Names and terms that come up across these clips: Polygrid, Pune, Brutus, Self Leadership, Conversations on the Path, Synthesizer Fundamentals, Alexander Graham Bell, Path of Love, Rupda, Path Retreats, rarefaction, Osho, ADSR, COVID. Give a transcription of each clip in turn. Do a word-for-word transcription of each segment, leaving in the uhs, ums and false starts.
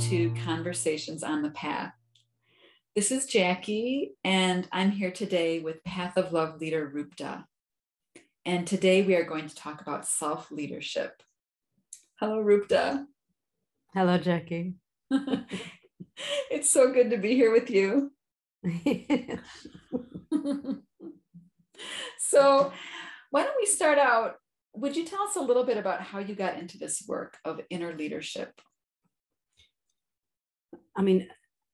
welcome to Conversations on the Path. This is Jackie, and I'm here today with Path of Love leader Rupda. And today we are going to talk about self-leadership. Hello, Rupda. Hello, Jackie. It's so good to be here with you. So why don't we start out? Would you tell us a little bit about how you got into this work of inner leadership? I mean,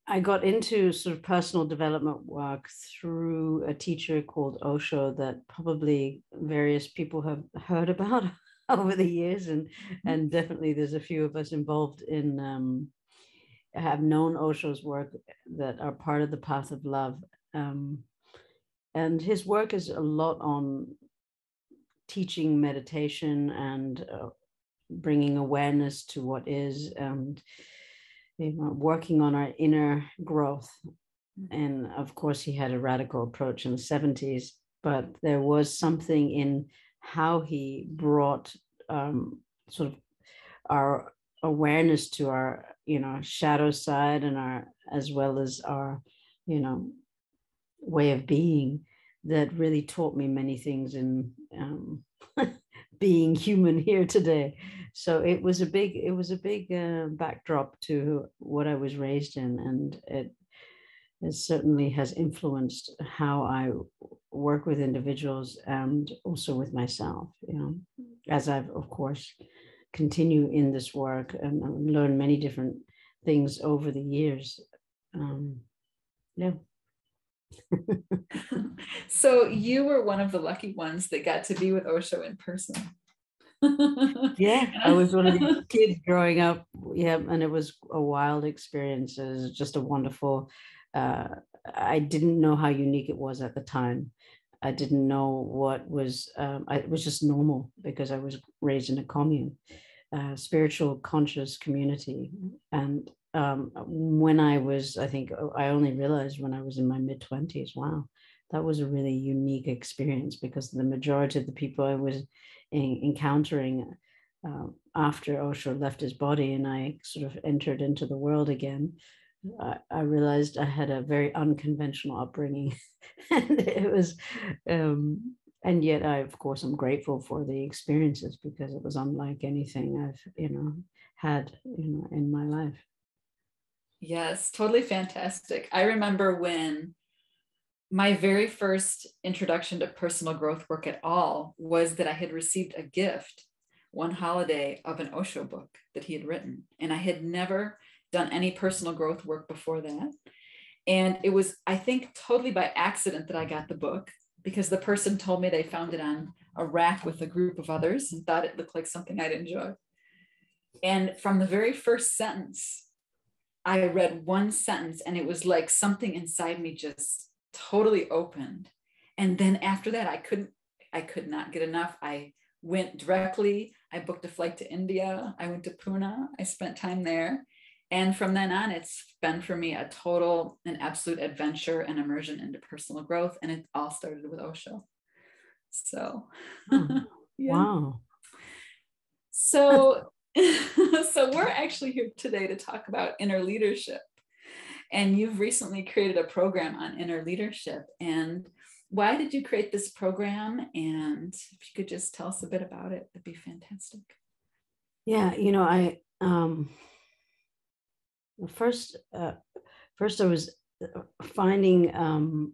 I got into sort of personal development work through a teacher called Osho that probably various people have heard about over the years. And, and definitely there's a few of us involved in, um, have known Osho's work that are part of the Path of Love. Um, and his work is a lot on teaching meditation and uh, bringing awareness to what is, and you know, working on our inner growth. And of course he had a radical approach in the seventies, but there was something in how he brought um, sort of our awareness to our, you know, shadow side and our, as well as our, you know, way of being, that really taught me many things in um, being human here today. So it was a big, it was a big uh, backdrop to what I was raised in, and it, it certainly has influenced how I work with individuals and also with myself. You know, as I've of course continue in this work and learn many different things over the years. Um, yeah. So you were one of the lucky ones that got to be with Osho in person. Yeah, I was one of the kids growing up. Yeah, and it was a wild experience. It was just a wonderful, uh, I didn't know how unique it was at the time. I didn't know what was, um, I, it was just normal because I was raised in a commune, uh, spiritual conscious community. And Um, when I was, I think I only realized when I was in my mid twenties, wow, that was a really unique experience, because the majority of the people I was in, encountering uh, after Osho left his body and I sort of entered into the world again, I, I realized I had a very unconventional upbringing. And it was, um, and yet I, of course, I'm grateful for the experiences, because it was unlike anything I've, you know, had, you know, in my life. Yes, totally fantastic. I remember when my very first introduction to personal growth work at all was that I had received a gift one holiday of an Osho book that he had written. And I had never done any personal growth work before that. And it was, I think, totally by accident that I got the book, because the person told me they found it on a rack with a group of others and thought it looked like something I'd enjoy. And from the very first sentence, I read one sentence and it was like something inside me just totally opened. And then after that, I couldn't, I could not get enough. I went directly, I booked a flight to India. I went to Pune. I spent time there. And from then on, it's been for me a total and absolute adventure and immersion into personal growth. And it all started with Osho. So, oh, yeah. Wow. So So we're actually here today to talk about inner leadership, and you've recently created a program on inner leadership. And why did you create this program? And if you could just tell us a bit about it, that'd be fantastic. Yeah, you know, I um, first, uh, first I was finding um,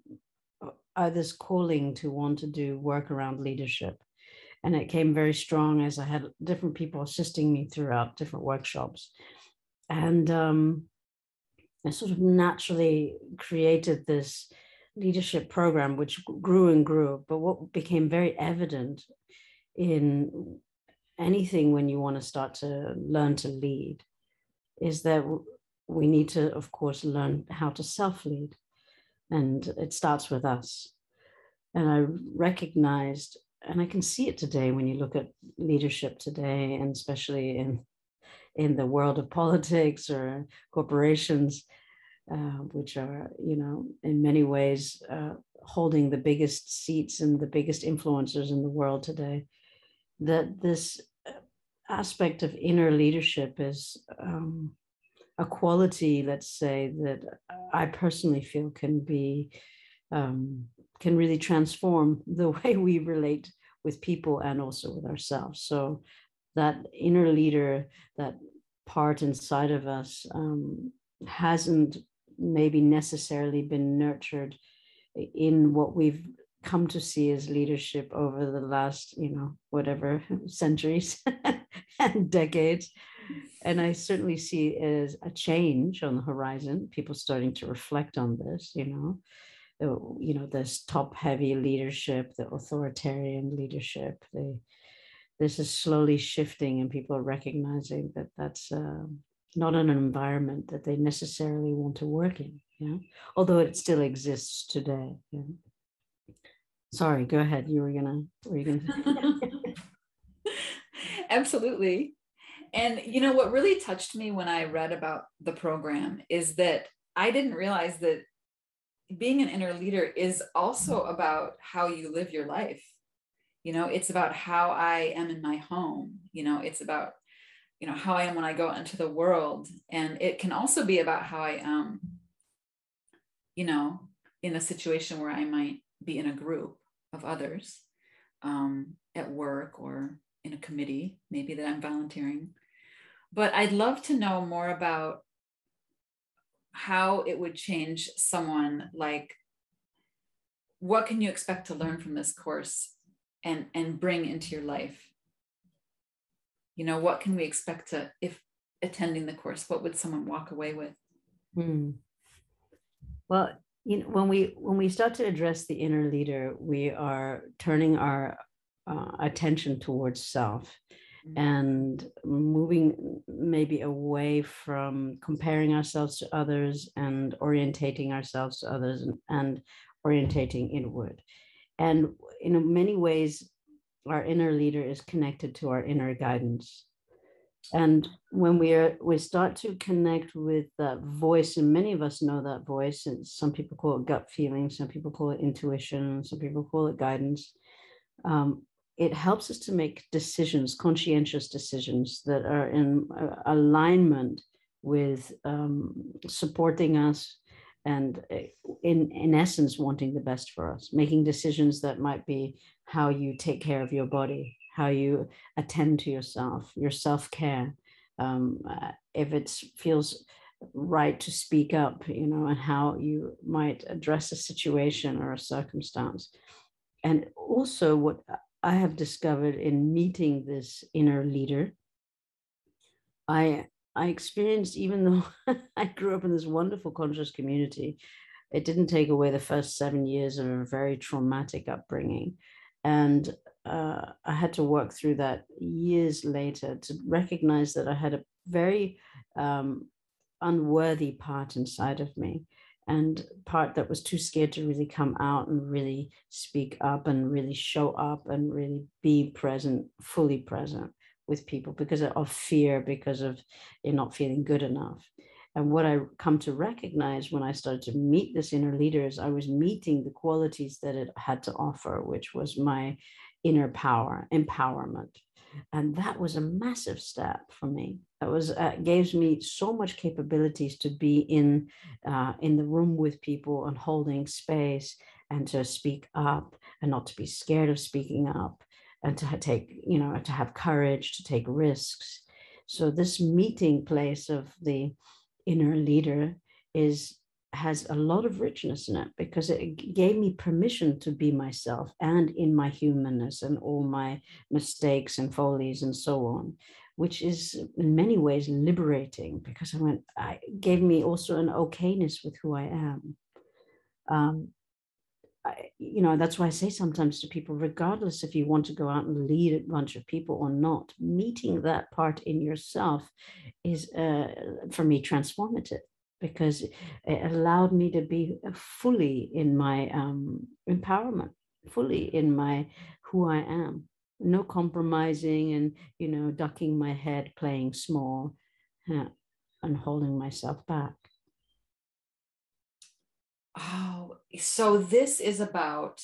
uh, this calling to want to do work around leadership. And it came very strong as I had different people assisting me throughout different workshops. And um, I sort of naturally created this leadership program, which grew and grew. But what became very evident in anything when you want to start to learn to lead is that we need to, of course, learn how to self-lead. And it starts with us. And I recognized, and I can see it today when you look at leadership today, and especially in in the world of politics or corporations, uh, which are, you know, in many ways uh, holding the biggest seats and the biggest influencers in the world today, that this aspect of inner leadership is um, a quality, let's say, that I personally feel can be, um, can really transform the way we relate with people and also with ourselves. So that inner leader, that part inside of us, um, hasn't maybe necessarily been nurtured in what we've come to see as leadership over the last, you know, whatever centuries and decades. And I certainly see it as a change on the horizon, people starting to reflect on this, you know, you know, this top heavy leadership, the authoritarian leadership, the, this is slowly shifting, and people are recognizing that that's uh, not an environment that they necessarily want to work in, you know, although it still exists today. You know? Sorry, go ahead. You were gonna, were you gonna? Absolutely. And you know, what really touched me when I read about the program is that I didn't realize that being an inner leader is also about how you live your life. You know, it's about how I am in my home. You know, it's about, you know, how I am when I go out into the world. And it can also be about how I am, you know, in a situation where I might be in a group of others, um, at work or in a committee, maybe that I'm volunteering. But I'd love to know more about how it would change someone. Like, what can you expect to learn from this course and, and bring into your life? You know, what can we expect to, if attending the course, what would someone walk away with? Hmm. Well, you know, when we when we start to address the inner leader, we are turning our uh, attention towards self, mm-hmm. and moving maybe away from comparing ourselves to others and orientating ourselves to others, and, and orientating inward. And in many ways, our inner leader is connected to our inner guidance. And when we are, we start to connect with that voice, and many of us know that voice, and some people call it gut feeling, some people call it intuition, some people call it guidance. Um, it helps us to make decisions, conscientious decisions that are in uh, alignment with um, supporting us and in, in essence, wanting the best for us, making decisions that might be how you take care of your body, how you attend to yourself, your self-care, um, uh, if it feels right to speak up, you know, and how you might address a situation or a circumstance. And also what I have discovered in meeting this inner leader, I, I experienced, even though I grew up in this wonderful conscious community, it didn't take away the first seven years of a very traumatic upbringing. And Uh, I had to work through that years later to recognize that I had a very um, unworthy part inside of me, and part that was too scared to really come out and really speak up and really show up and really be present, fully present with people, because of fear, because of you not feeling good enough. And what I come to recognize when I started to meet this inner leader is I was meeting the qualities that it had to offer, which was my inner power, empowerment. And that was a massive step for me. That was uh, gave me so much capabilities to be in uh, in the room with people and holding space, and to speak up and not to be scared of speaking up, and to take, you know, to have courage, to take risks. So this meeting place of the inner leader is has a lot of richness in it, because it gave me permission to be myself and in my humanness and all my mistakes and follies and so on, which is in many ways liberating, because I went, I gave me also an okayness with who I am. Um, I, you know, that's why I say sometimes to people, regardless if you want to go out and lead a bunch of people or not, meeting that part in yourself is, uh, for me, transformative, because it allowed me to be fully in my um, empowerment, fully in my who I am, no compromising and, you know, ducking my head, playing small, uh, and holding myself back. Oh, so this is about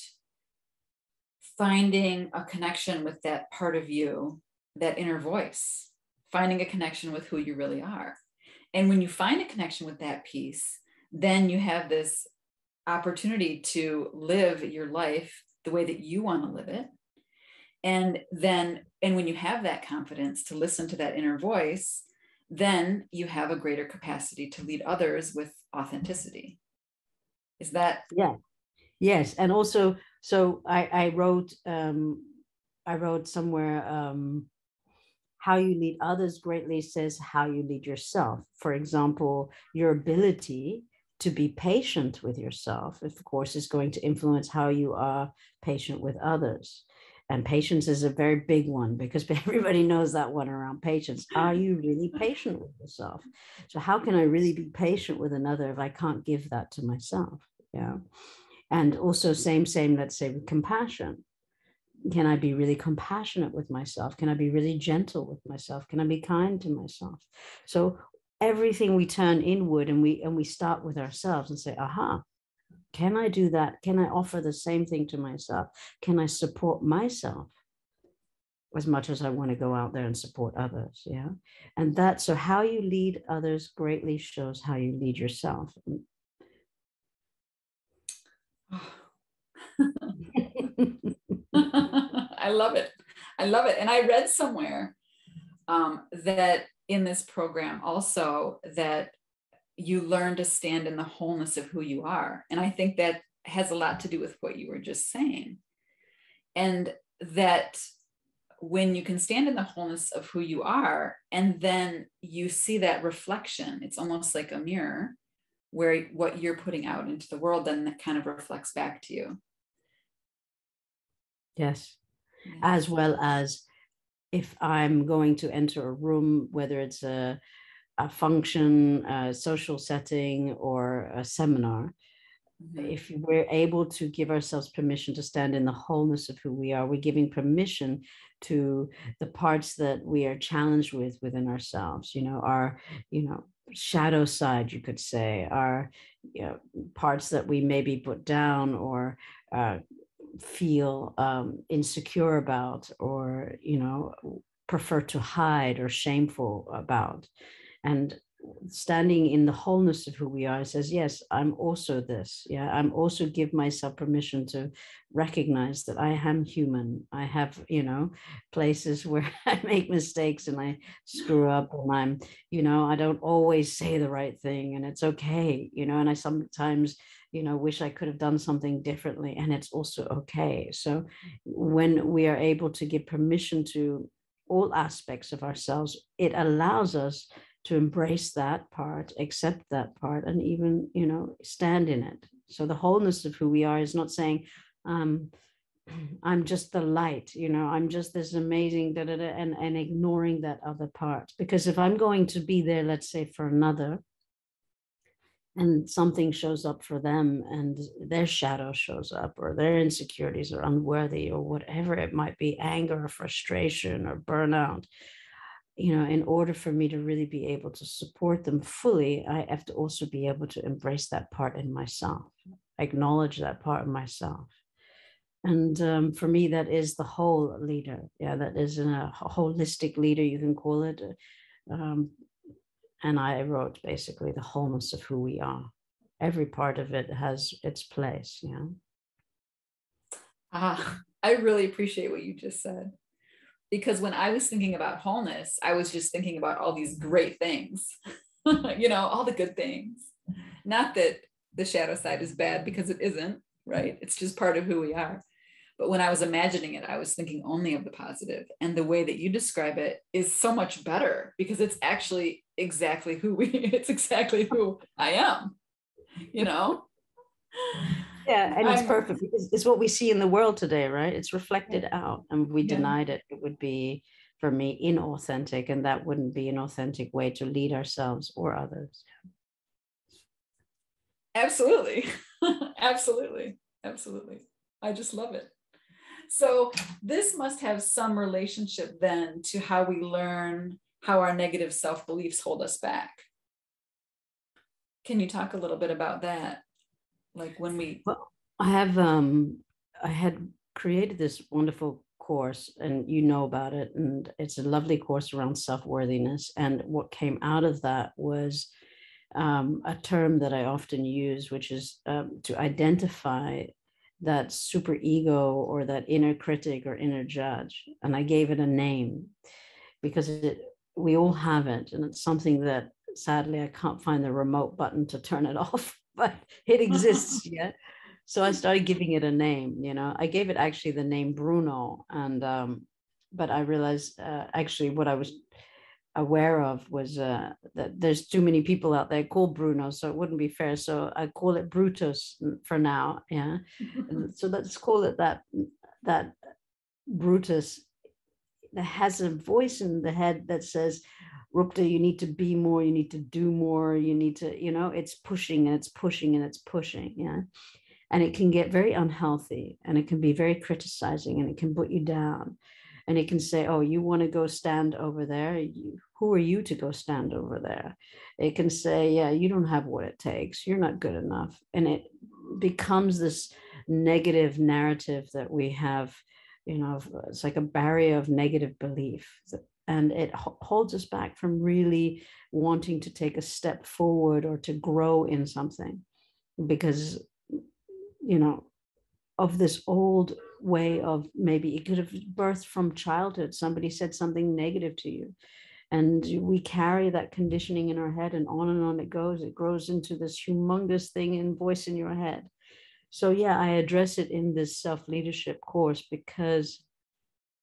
finding a connection with that part of you, that inner voice, finding a connection with who you really are. And when you find a connection with that piece, then you have this opportunity to live your life the way that you want to live it. And then, and when you have that confidence to listen to that inner voice, then you have a greater capacity to lead others with authenticity. Is that? Yeah. Yes. And also, so I, I wrote, um, I wrote somewhere, um, how you lead others greatly says how you lead yourself. For example, your ability to be patient with yourself, of course, is going to influence how you are patient with others. And patience is a very big one, because everybody knows that one around patience. Are you really patient with yourself? So how can I really be patient with another if I can't give that to myself? Yeah. And also same, same, let's say with compassion. Can I be really compassionate with myself? Can I be really gentle with myself? Can I be kind to myself? So everything we turn inward, and we, and we start with ourselves and say, aha, can I do that? Can I offer the same thing to myself? Can I support myself as much as I want to go out there and support others? Yeah. And that, so how you lead others greatly shows how you lead yourself. Oh. I love it. I love it. And I read somewhere um, that in this program also that you learn to stand in the wholeness of who you are. And I think that has a lot to do with what you were just saying. And that when you can stand in the wholeness of who you are, and then you see that reflection, it's almost like a mirror where what you're putting out into the world, then that kind of reflects back to you. Yes. Mm-hmm. As well as if I'm going to enter a room, whether it's a a function, a social setting, or a seminar, mm-hmm. if we're able to give ourselves permission to stand in the wholeness of who we are, we're giving permission to the parts that we are challenged with within ourselves, you know, our, you know, shadow side, you could say, our, you know, parts that we maybe put down or uh, feel um, insecure about, or, you know, prefer to hide or shameful about. And standing in the wholeness of who we are says, yes, I'm also this. Yeah, I'm also give myself permission to recognize that I am human. I have, you know, places where I make mistakes and I screw up, and I'm, you know, I don't always say the right thing, and it's okay, you know, and I sometimes, you know, wish I could have done something differently, and it's also okay. So when we are able to give permission to all aspects of ourselves, it allows us to embrace that part, accept that part, and even, you know, stand in it. So the wholeness of who we are is not saying, um, I'm just the light, you know, I'm just this amazing, da, da, da, and, and ignoring that other part. Because if I'm going to be there, let's say, for another, and something shows up for them, and their shadow shows up, or their insecurities are unworthy, or whatever it might be, anger or frustration or burnout, you know, in order for me to really be able to support them fully, I have to also be able to embrace that part in myself, acknowledge that part of myself. And um, for me, that is the whole leader. Yeah, that is a holistic leader, you can call it. Um, And I wrote basically the wholeness of who we are. Every part of it has its place. Yeah. Ah, I really appreciate what you just said. Because when I was thinking about wholeness, I was just thinking about all these great things, you know, all the good things. Not that the shadow side is bad, because it isn't, right? It's just part of who we are. But when I was imagining it, I was thinking only of the positive. And the way that you describe it is so much better, because it's actually exactly who we, it's exactly who I am, you know? Yeah, and it's I'm, perfect. It's, it's what we see in the world today, right? It's reflected out, and if we yeah. denied it, it would be, for me, inauthentic, and that wouldn't be an authentic way to lead ourselves or others. Absolutely, absolutely, absolutely. I just love it. So this must have some relationship then to how we learn how our negative self-beliefs hold us back. Can you talk a little bit about that? Like when we... Well, I have, um, I had created this wonderful course, and you know about it, and it's a lovely course around self-worthiness. And what came out of that was um, a term that I often use, which is um, to identify that superego or that inner critic or inner judge. And I gave it a name because it, we all have it. And it's something that sadly, I can't find the remote button to turn it off, but it exists yet. So I started giving it a name, you know, I gave it actually the name Bruno. And, um, but I realized uh, actually what I was aware of was uh, that there's too many people out there called Bruno, so it wouldn't be fair. So I call it Brutus for now. Yeah. So let's call it that, that Brutus that has a voice in the head that says, Rupda, you need to be more, you need to do more, you need to, you know, it's pushing and it's pushing and it's pushing. Yeah. And it can get very unhealthy, and it can be very criticizing, and it can put you down, and it can say, oh, you want to go stand over there? You, who are you to go stand over there? It can say, yeah, you don't have what it takes. You're not good enough. And it becomes this negative narrative that we have, you know, it's like a barrier of negative belief. And it holds us back from really wanting to take a step forward or to grow in something, because, you know, of this old way of maybe it could have birthed from childhood. Somebody said something negative to you, and we carry that conditioning in our head, and on and on it goes. It grows into this humongous thing and voice in your head. So yeah, I address it in this self-leadership course because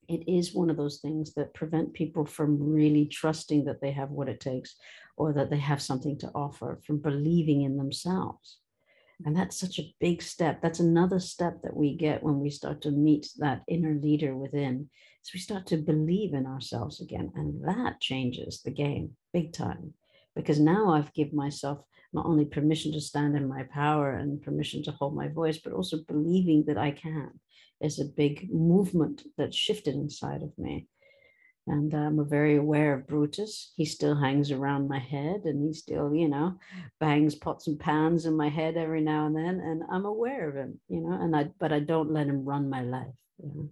it is one of those things that prevent people from really trusting that they have what it takes, or that they have something to offer, from believing in themselves. And that's such a big step. That's another step that we get when we start to meet that inner leader within. So we start to believe in ourselves again. And that changes the game big time, because now I've given myself not only permission to stand in my power and permission to hold my voice, but also believing that I can. Is a big movement that shifted inside of me. And I'm very aware of Brutus. He still hangs around my head, and he still, you know, bangs pots and pans in my head every now and then. And I'm aware of him, you know, and I, but I don't let him run my life. You know?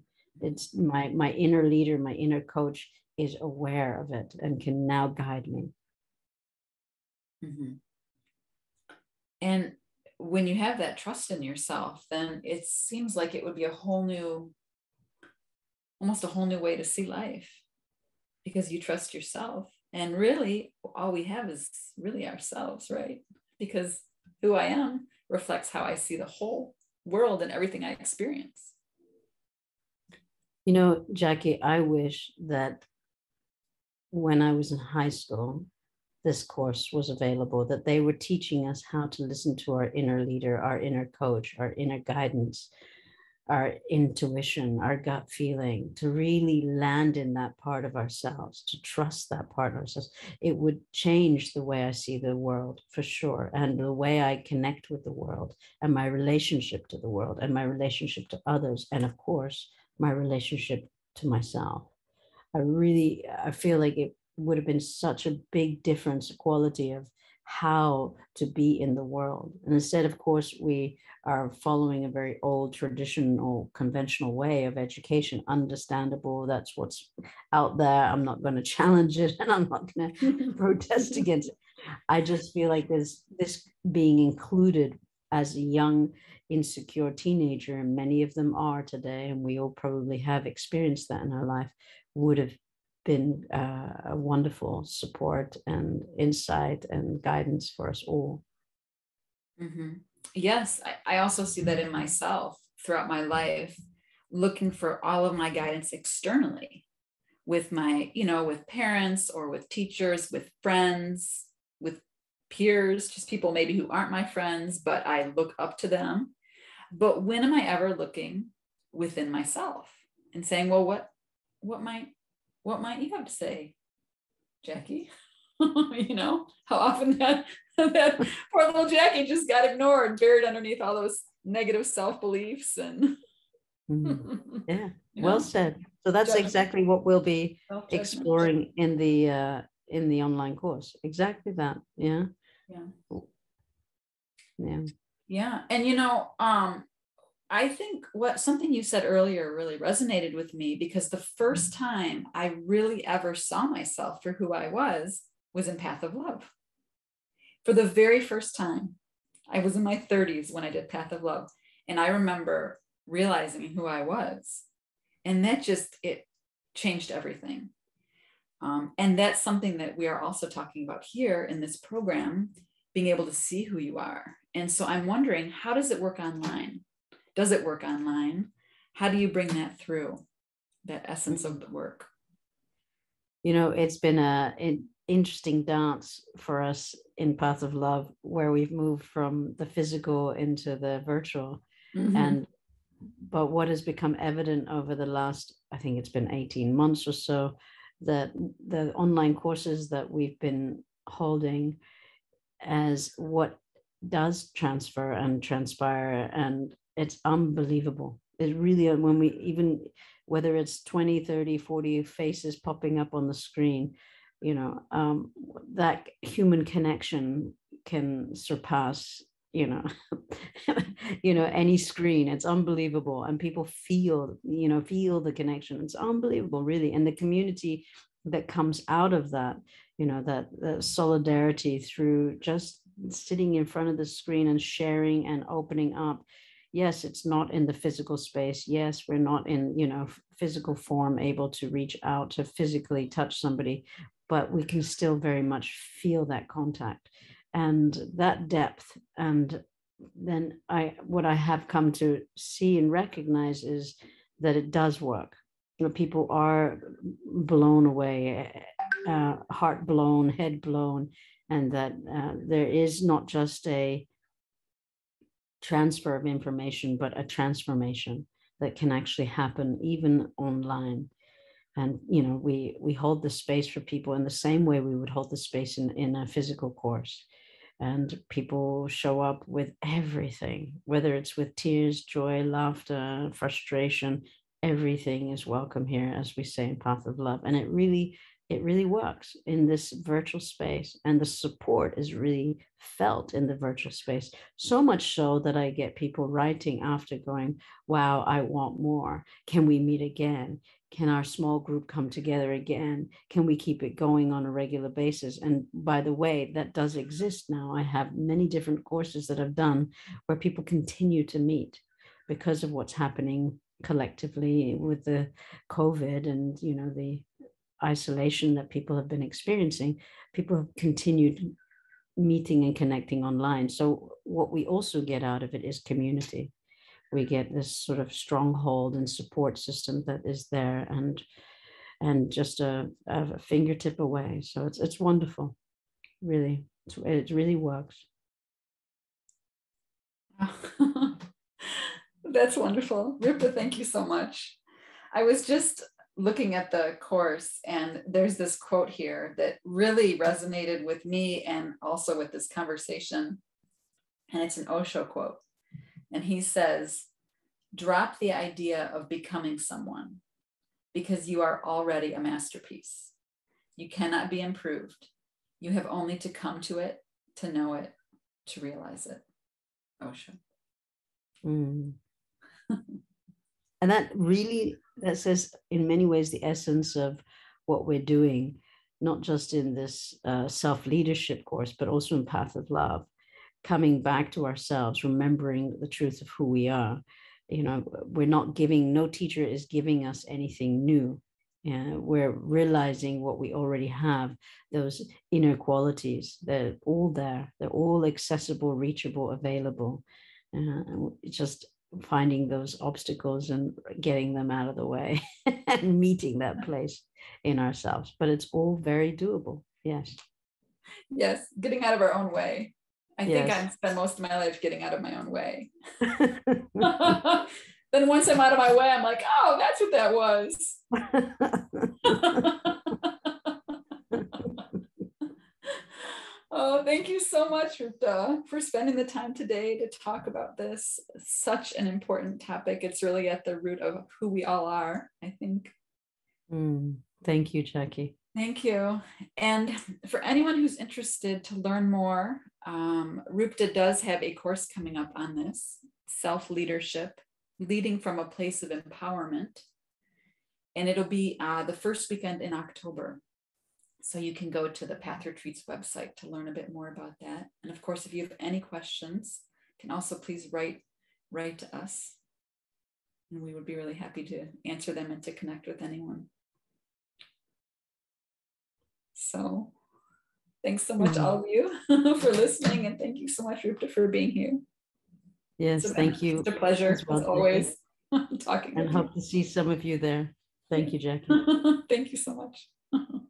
It's my, my inner leader, my inner coach is aware of it and can now guide me. Mm-hmm. And when you have that trust in yourself, then it seems like it would be a whole new, almost a whole new way to see life, because you trust yourself. And really all we have is really ourselves, right? Because who I am reflects how I see the whole world and everything I experience. You know, Jackie, I wish that when I was in high school, this course was available, that they were teaching us how to listen to our inner leader, our inner coach, our inner guidance, our intuition, our gut feeling, to really land in that part of ourselves, to trust that part of ourselves. It would change the way I see the world for sure, and the way I connect with the world, and my relationship to the world, and my relationship to others, and of course, my relationship to myself. I really, I feel like it would have been such a big difference, quality of how to be in the world. And instead, of course, we are following a very old traditional conventional way of education, understandable. That's what's out there. I'm not going to challenge it, and I'm not going to protest against it. I just feel like there's this being included as a young, insecure teenager, and many of them are today, and we all probably have experienced that in our life, would have been uh, a wonderful support and insight and guidance for us all. Mm-hmm. Yes, I, I also see that in myself throughout my life, looking for all of my guidance externally with my, you know, with parents or with teachers, with friends, with peers, just people maybe who aren't my friends, but I look up to them. But when am I ever looking within myself and saying, well, what, what might, what might you have to say, Jackie? You know, how often that, that poor little Jackie just got ignored, buried underneath all those negative self-beliefs. And mm-hmm. Yeah, well know? said. So that's Judgment. Exactly what we'll be exploring in the, uh, in the online course. Exactly that. Yeah. Yeah. Yeah. Yeah. And, you know, um, I think what something you said earlier really resonated with me, because the first time I really ever saw myself for who I was was in Path of Love. For the very first time, I was in my thirties when I did Path of Love. And I remember realizing who I was. And that just, it changed everything. Um, and that's something that we are also talking about here in this program, being able to see who you are. And so I'm wondering, how does it work online? Does it work online? How do you bring that through, that essence of the work? You know, it's been a, an interesting dance for us in Path of Love, where we've moved from the physical into the virtual. Mm-hmm. And but what has become evident over the last, I think it's been eighteen months or so, that the online courses that we've been holding, as what does transfer and transpire, and it's unbelievable. It really, when we even, whether it's twenty, thirty, forty faces popping up on the screen, you know, um, that human connection can surpass, you know, you know, any screen. It's unbelievable. And people feel, you know, feel the connection. It's unbelievable, really. And the community that comes out of that, you know, that, that solidarity through just sitting in front of the screen and sharing and opening up. Yes, it's not in the physical space. Yes, we're not in, you know, physical form able to reach out to physically touch somebody, but we can still very much feel that contact and that depth. And then I, what I have come to see and recognize is that it does work. You know, people are blown away, uh, heart blown, head blown, and that uh, there is not just a transfer of information, but a transformation that can actually happen even online. And, you know, we we hold the space for people in the same way we would hold the space in, in a physical course. And people show up with everything, whether it's with tears, joy, laughter, frustration, everything is welcome here, as we say in Path of Love. And it really, it really works in this virtual space. And the support is really felt in the virtual space. So much so that I get people writing after going, wow, I want more. Can we meet again? Can our small group come together again? Can we keep it going on a regular basis? And by the way, that does exist now. I have many different courses that I've done where people continue to meet because of what's happening collectively with the COVID and, you know, the isolation that people have been experiencing. People have continued meeting and connecting online. So what we also get out of it is community. We get this sort of stronghold and support system that is there, and and just a, a fingertip away. So it's it's wonderful, really. It's, it really works. That's wonderful. Rupda, thank you so much. I was just looking at the course, and there's this quote here that really resonated with me and also with this conversation. And it's an Osho quote. And he says, drop the idea of becoming someone, because you are already a masterpiece. You cannot be improved. You have only to come to it, to know it, to realize it. Osho. Mm. And that really, that says in many ways the essence of what we're doing, not just in this uh, self-leadership course, but also in Path of Love. Coming back to ourselves, remembering the truth of who we are. You know, we're not giving, no teacher is giving us anything new. Yeah, we're realizing what we already have, those inner qualities. They're all there. They're all accessible, reachable, available. Uh, just finding those obstacles and getting them out of the way and meeting that place in ourselves. But it's all very doable. Yes. Yes, getting out of our own way. I yes. think I spend most of my life getting out of my own way. Then once I'm out of my way, I'm like, oh, that's what that was. Oh, thank you so much, Rupda, for spending the time today to talk about this. Such an important topic. It's really at the root of who we all are, I think. Mm, thank you, Jackie. Thank you. And for anyone who's interested to learn more, um, Rupda does have a course coming up on this, Self Leadership, leading from a place of empowerment. And it'll be uh, the first weekend in October. So you can go to the Path Retreats website to learn a bit more about that. And of course, if you have any questions, you can also please write, write to us. And we would be really happy to answer them and to connect with anyone. So thanks so much, all of you, for listening. And thank you so much, Rupda, for being here. Yes, so, thank you. It's a pleasure, as, well, as always, talking. And hope you. to see some of you there. Thank you, Jackie. Thank you so much.